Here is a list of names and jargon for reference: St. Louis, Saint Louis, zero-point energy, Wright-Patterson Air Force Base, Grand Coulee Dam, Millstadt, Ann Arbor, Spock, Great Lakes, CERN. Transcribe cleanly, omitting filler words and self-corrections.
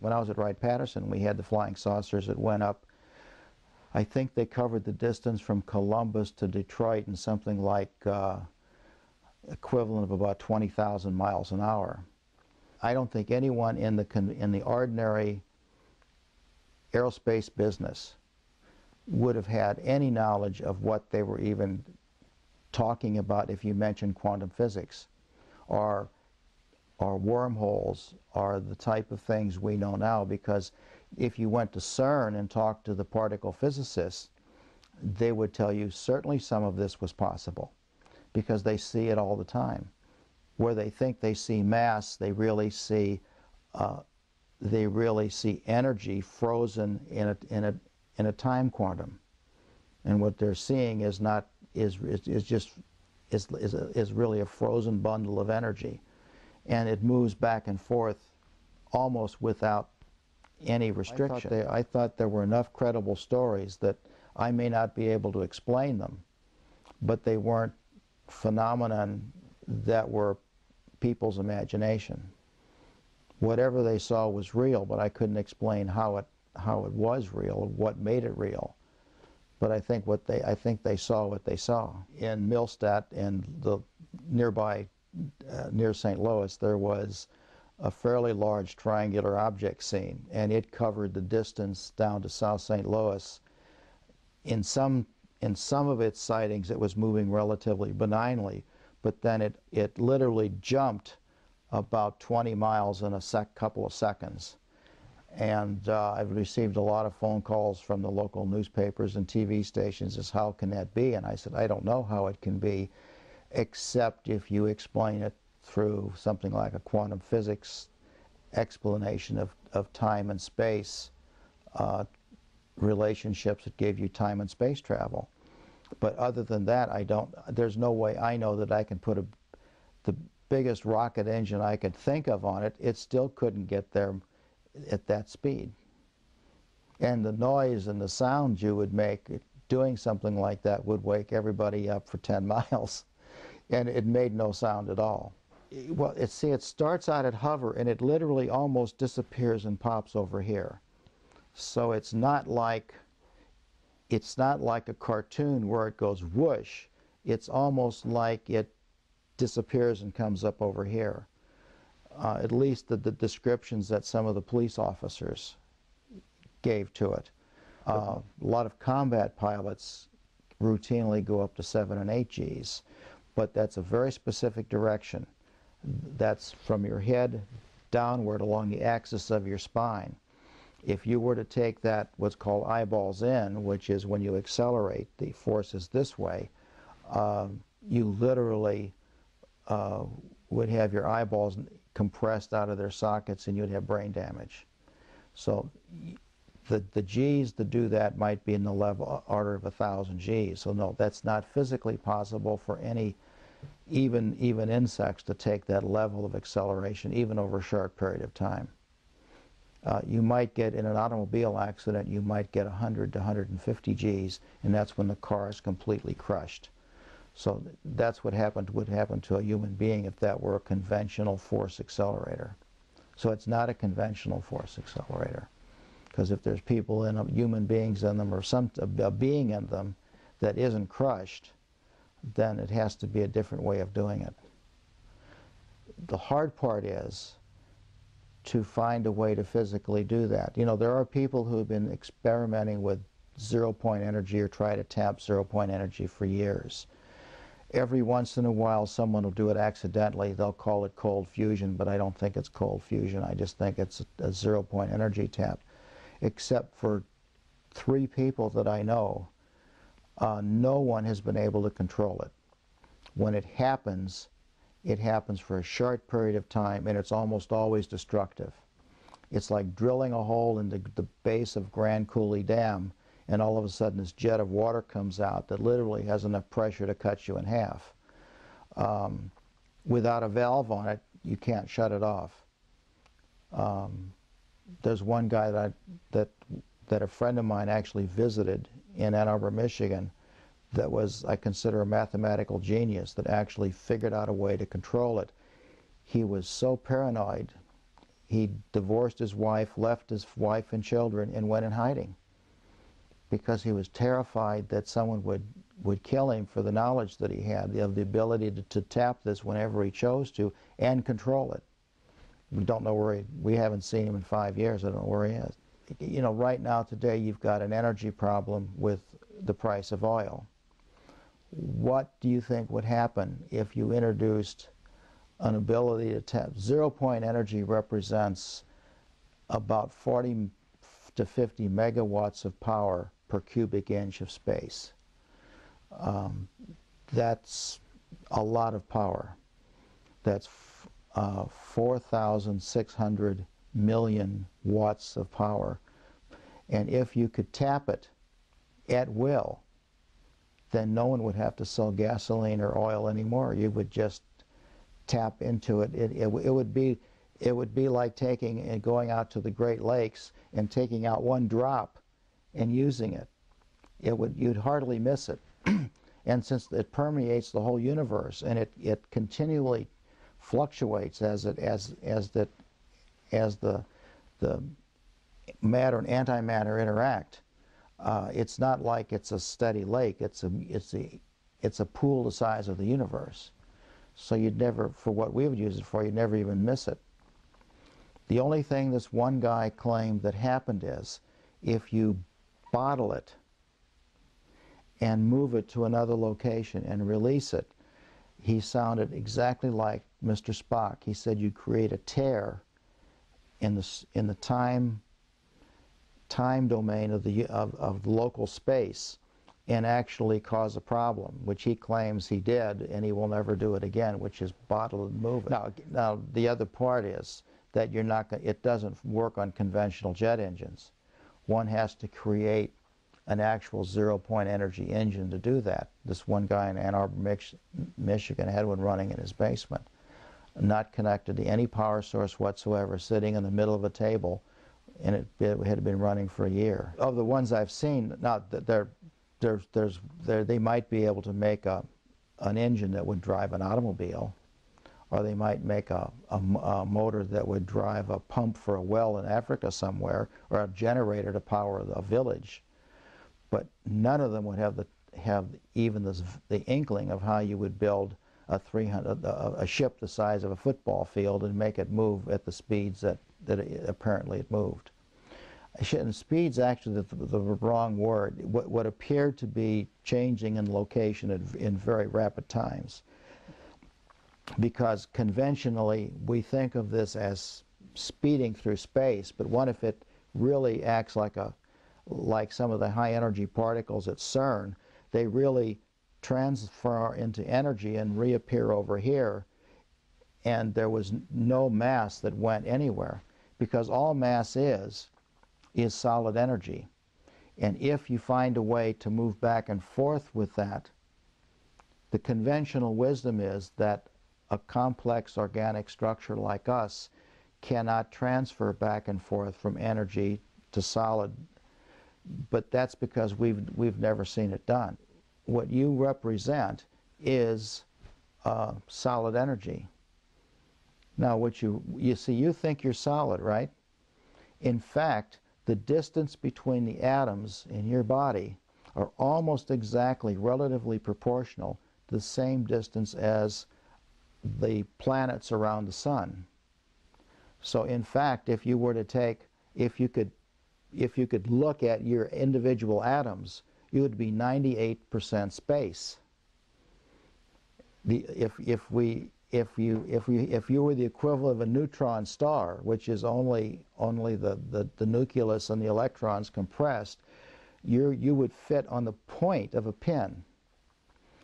When I was at Wright-Patterson, we had the flying saucers that went up. I think they covered the distance from Columbus to Detroit in something like equivalent of about 20,000 miles an hour. I don't think anyone in the ordinary aerospace business would have had any knowledge of what they were even talking about if you mentioned quantum physics or wormholes or the type of things we know now, because if you went to CERN and talked to the particle physicists, they would tell you certainly some of this was possible because they see it all the time. Where they think they see mass, they really see energy frozen in a time quantum, and what they're seeing is really a frozen bundle of energy, and it moves back and forth almost without any restriction. I thought there were enough credible stories that I may not be able to explain them, but they weren't phenomenon that were people's imagination. Whatever they saw was real, but I couldn't explain how it was real, what made it real. But I think I think they saw what they saw. In Millstadt and the nearby near Saint Louis, there was a fairly large triangular object seen, and it covered the distance down to South St. Louis. In some of its sightings, it was moving relatively benignly, but then it literally jumped about 20 miles in a couple of seconds. And I've received a lot of phone calls from the local newspapers and TV stations as how can that be? And I said, I don't know how it can be, except if you explain it through something like a quantum physics explanation of time and space, relationships that gave you time and space travel. But other than that, there's no way I know that I can put the biggest rocket engine I could think of on it. It still couldn't get there at that speed. And the noise and the sound you would make doing something like that would wake everybody up for 10 miles. And it made no sound at all. Well, it starts out at hover, and it literally almost disappears and pops over here. So it's not like a cartoon where it goes whoosh. It's almost like it disappears and comes up over here. At least the descriptions that some of the police officers gave to it. A lot of combat pilots routinely go up to 7 and 8 Gs, but that's a very specific direction. That's from your head downward along the axis of your spine. If you were to take that, what's called eyeballs in, which is when you accelerate, the force is this way, you literally would have your eyeballs compressed out of their sockets and you'd have brain damage. So the G's to do that might be in the level order of 1,000 G's. So no, that's not physically possible for any, even insects, to take that level of acceleration, even over a short period of time. You might get, in an automobile accident, you might get 100 to 150 G's, and that's when the car is completely crushed. So that's what would happen to a human being if that were a conventional force accelerator. So it's not a conventional force accelerator, because if there's people in them, human beings in them, or a being in them that isn't crushed, then it has to be a different way of doing it. The hard part is to find a way to physically do that. You know, there are people who have been experimenting with zero-point energy or try to tap zero-point energy for years. Every once in a while, someone will do it accidentally. They'll call it cold fusion, but I don't think it's cold fusion. I just think it's a zero-point energy tap. Except for 3 people that I know, no one has been able to control it. When it happens for a short period of time, and it's almost always destructive. It's like drilling a hole in the base of Grand Coulee Dam, and all of a sudden this jet of water comes out that literally has enough pressure to cut you in half. Without a valve on it, you can't shut it off. There's one guy that a friend of mine actually visited in Ann Arbor, Michigan, that was, I consider, a mathematical genius that actually figured out a way to control it. He was so paranoid, He divorced his wife, left his wife and children, and went in hiding because he was terrified that someone would kill him for the knowledge that he had of the ability to tap this whenever he chose to and control it. We don't know where he, we haven't seen him in 5 years. I don't know where he is. You know, right now, today, you've got an energy problem with the price of oil. What do you think would happen if you introduced an ability to tap? 0 point energy represents about 40 to 50 megawatts of power per cubic inch of space. That's a lot of power. That's 4,600 million watts of power. And if you could tap it at will, then no one would have to sell gasoline or oil anymore. You would just tap into it. It would be like taking and going out to the Great Lakes and taking out one drop and using it. You'd hardly miss it. And since it permeates the whole universe and it continually fluctuates as the matter and antimatter interact, it's not like it's a steady lake. It's a pool the size of the universe. So you'd never, for what we would use it for, you'd never even miss it. The only thing this one guy claimed that happened is if you bottle it and move it to another location and release it, he sounded exactly like Mr. Spock. He said you create a tear in the time domain of local space and actually cause a problem, which he claims he did, and he will never do it again, which is bottle and move it. Now the other part is that you're not going, it doesn't work on conventional jet engines. One has to create an actual 0 point energy engine to do that. This one guy in Ann Arbor, Michigan had one running in his basement, not connected to any power source whatsoever, sitting in the middle of a table, and it had been running for a year. Of the ones I've seen, not that they might be able to make an engine that would drive an automobile, or they might make a motor that would drive a pump for a well in Africa somewhere, or a generator to power a village. But none of them would have even the inkling of how you would build a ship the size of a football field and make it move at the speeds that apparently it moved. And speed's actually the wrong word. What appeared to be changing in location in very rapid times, because conventionally we think of this as speeding through space, but what if it really acts like some of the high energy particles at CERN? They really transfer into energy and reappear over here, and there was no mass that went anywhere, because all mass is solid energy. And if you find a way to move back and forth with that, the conventional wisdom is that a complex organic structure like us cannot transfer back and forth from energy to solid, but that's because we've never seen it done. What you represent is solid energy. Now, what you see, you think you're solid, right? In fact, the distance between the atoms in your body are almost exactly relatively proportional to the same distance as the planets around the sun. So in fact, if you could look at your individual atoms, you would be 98% space. If you were the equivalent of a neutron star, which is only the nucleus and the electrons compressed, you would fit on the point of a pin.